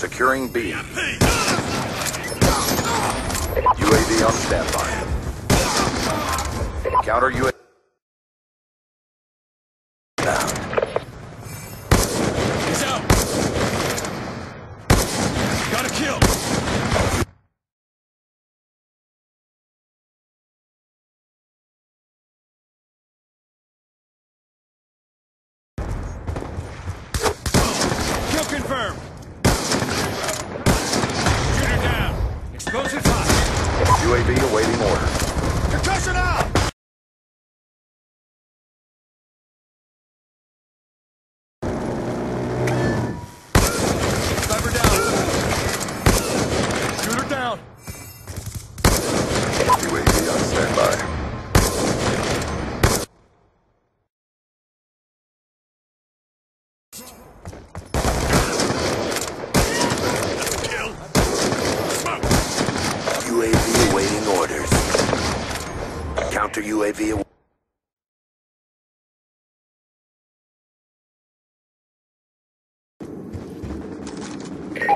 Securing B. UAV on standby. Counter UAV. He's out. Got a kill. Kill confirmed. Shooter down. Explosive hot. UAV awaiting order. Concussion out. UAV awaiting orders. Counter UAV.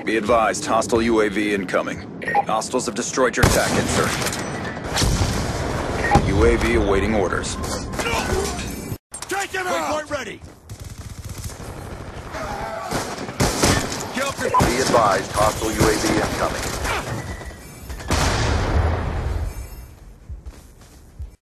Be advised, hostile UAV incoming. Hostiles have destroyed your TAC insert. UAV awaiting orders. Take him out! Waypoint ready! Be advised, hostile UAV incoming.